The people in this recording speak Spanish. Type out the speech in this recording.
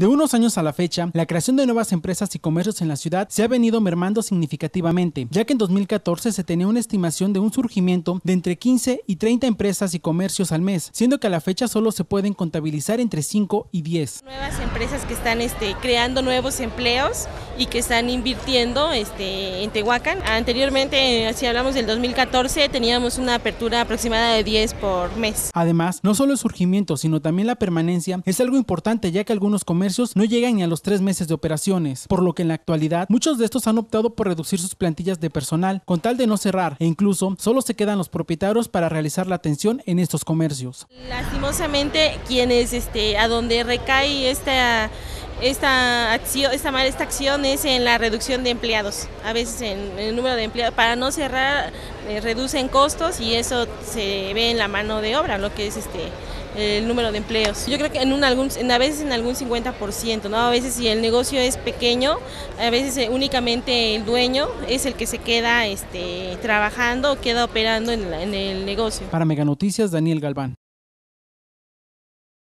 De unos años a la fecha, la creación de nuevas empresas y comercios en la ciudad se ha venido mermando significativamente, ya que en 2014 se tenía una estimación de un surgimiento de entre 15 y 30 empresas y comercios al mes, siendo que a la fecha solo se pueden contabilizar entre 5 y 10. Nuevas empresas que están creando nuevos empleos y que están invirtiendo en Tehuacán. Anteriormente, si hablamos del 2014, teníamos una apertura aproximada de 10 por mes. Además, no solo el surgimiento, sino también la permanencia es algo importante, ya que algunos comercios no llegan ni a los 3 meses de operaciones, por lo que en la actualidad muchos de estos han optado por reducir sus plantillas de personal con tal de no cerrar, e incluso solo se quedan los propietarios para realizar la atención en estos comercios. Lastimosamente, quienes a donde recae esta acción es en la reducción de empleados, a veces en el número de empleados. Para no cerrar, reducen costos y eso se ve en la mano de obra, lo que es el número de empleos. Yo creo que a veces en algún 50%, ¿no? A veces si el negocio es pequeño, a veces únicamente el dueño es el que se queda trabajando, queda operando en el negocio. Para Mega Noticias, Daniel Galván.